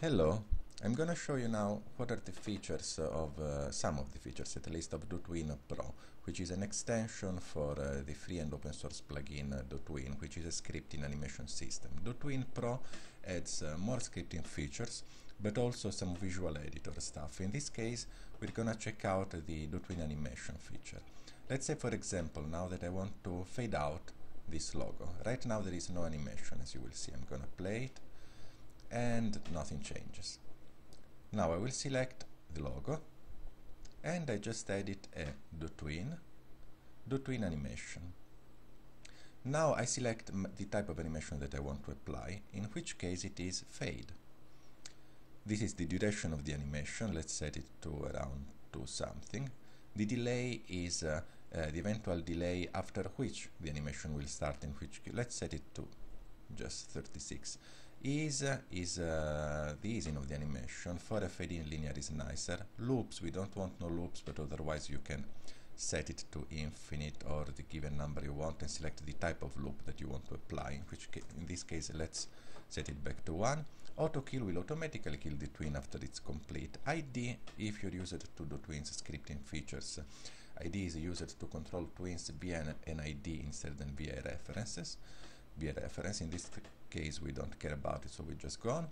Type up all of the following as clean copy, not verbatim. Hello, I'm gonna show you now what are the features of some of the features at least of DOTween Pro, which is an extension for the free and open source plugin DOTween, which is a scripting animation system. DOTween Pro adds more scripting features, but also some visual editor stuff. In this case, we're gonna check out the DOTween animation feature. Let's say, for example, now that I want to fade out this logo. Right now there is no animation, as you will see. I'm gonna play it, and nothing changes. Now I will select the logo, and I just edit a DOTween animation. Now I select the type of animation that I want to apply, in which case it is fade. This is the duration of the animation. Let's set it to around 2 something. The delay is the eventual delay after which the animation will start, in which let's set it to just 36. The easing of the animation. For a fade-in linear is nicer. Loops, we don't want no loops, but otherwise you can set it to infinite or the given number you want and select the type of loop that you want to apply, in which in this case let's set it back to 1. Auto kill will automatically kill the tween after it's complete. ID, if you're used to do tween's scripting features, ID is used to control tween's via an ID instead than via references. Be a reference. In this case we don't care about it, so we just go on.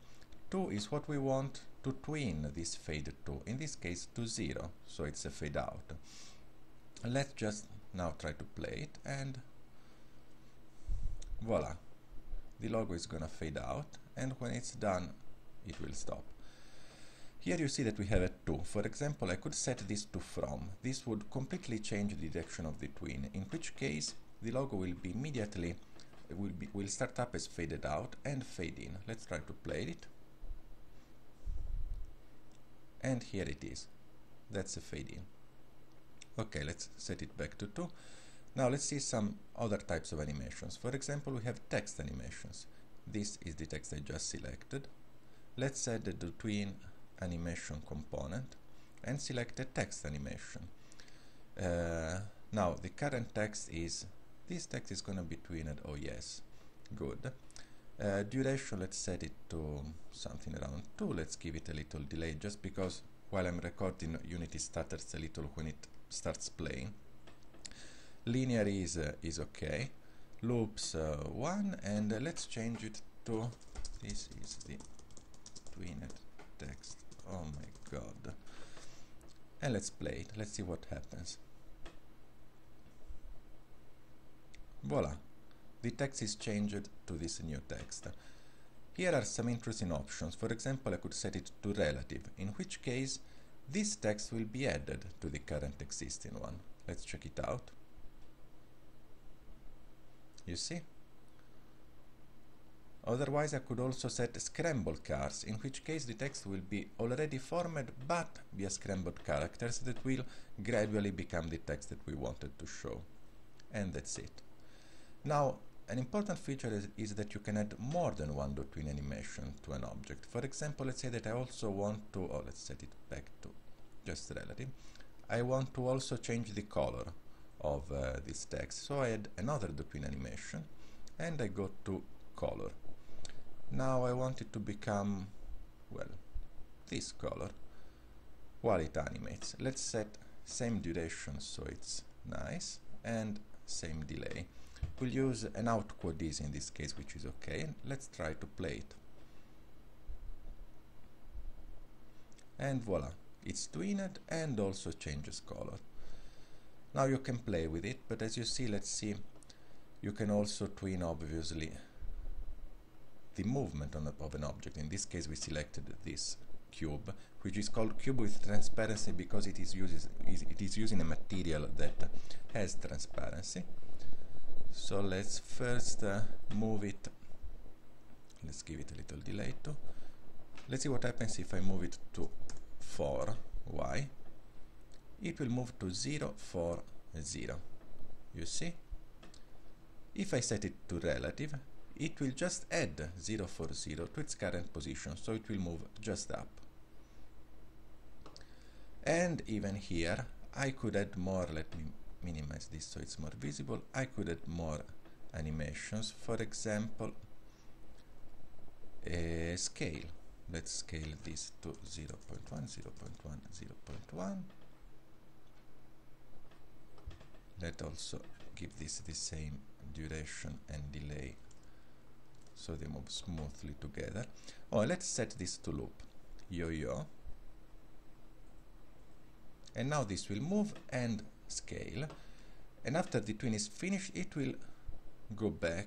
2 is what we want to tween this fade to, in this case to 0, so it's a fade out. Let's just now try to play it, and voila, the logo is gonna fade out, and when it's done it will stop. Here you see that we have a 2. For example, I could set this to from. This would completely change the direction of the tween, in which case the logo will be immediately will start up as faded out and fade in. Let's try to play it, and here it is. That's a fade in. Okay, let's set it back to 2. Now let's see some other types of animations. For example, we have text animations. This is the text I just selected. Let's add the DOTween animation component and select a text animation. Now the current text is this text is going to be twinned, oh yes, good. Duration, let's set it to something around 2. Let's give it a little delay, just because while I'm recording Unity stutters a little when it starts playing. Linear is okay. Loops 1, and let's change it to, this is the twinned text, oh my god. And let's play it, let's see what happens. Voila, the text is changed to this new text. Here are some interesting options. For example, I could set it to relative, in which case this text will be added to the current existing one. Let's check it out. You see? Otherwise, I could also set scramble cars, in which case the text will be already formed but via scrambled characters that will gradually become the text that we wanted to show. And that's it. Now, an important feature is that you can add more than one DOTween animation to an object. For example, let's say that I also want to, let's set it back to just relative. I want to also change the color of this text. So I add another DOTween animation, and I go to color. Now I want it to become, well, this color while it animates. Let's set same duration, so it's nice, and same delay. We'll use an OutQuad in this case, which is okay. Let's try to play it. And voila, it's twinned and also changes color. Now you can play with it, but as you see, let's see, you can also tween obviously the movement of an object. In this case we selected this cube, which is called cube with transparency because it is using a material that has transparency. So let's first move it, let's give it a little delay too. Let's see what happens if I move it to 4, y. It will move to 0, 4, 0. You see? If I set it to relative, it will just add 0, 4, 0 to its current position, so it will move just up. And even here, I could add more, let me minimize this so it's more visible. I could add more animations, for example, a scale Let's scale this to 0.1, 0.1, 0.1. Let's also give this the same duration and delay, so they move smoothly together. Oh, let's set this to loop, yo-yo. And now this will move and scale. And after the tween is finished, it will go back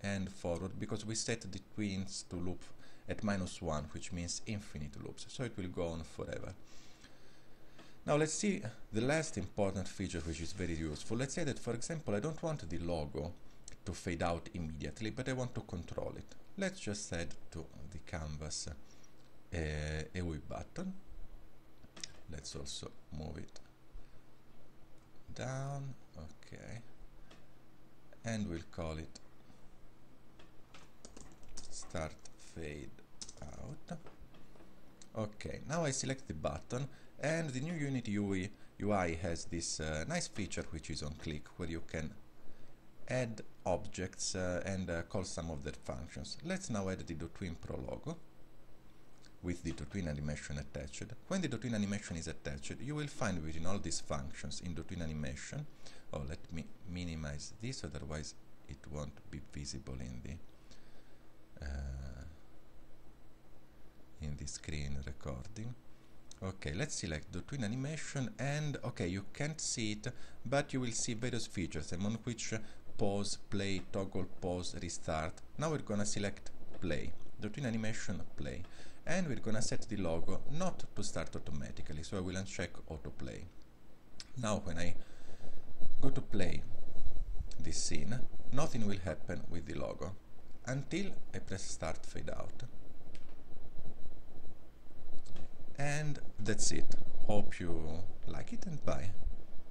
and forward, because we set the tweens to loop at -1, which means infinite loops, so it will go on forever. Now let's see the last important feature, which is very useful. Let's say that, for example, I don't want the logo to fade out immediately, but I want to control it. Let's just add to the canvas a whip button. Let's also move it down, okay, and we'll call it start fade out. Okay, now I select the button, and the new Unity UI has this nice feature which is on click, where you can add objects and call some of their functions. Let's now add the DOTween Pro logo with the DOTween animation attached. When the DOTween animation is attached, you will find within all these functions in DOTween animation. Oh, let me minimize this, otherwise it won't be visible in the screen recording. Okay, let's select DOTween animation, and okay, you can't see it, but you will see various features, among which pause, play, toggle, pause, restart. Now we're gonna select play, DOTween animation play, and we're gonna set the logo not to start automatically, so I will uncheck autoplay. Now when I go to play this scene, nothing will happen with the logo until I press start fade out. And that's it. Hope you like it, and bye.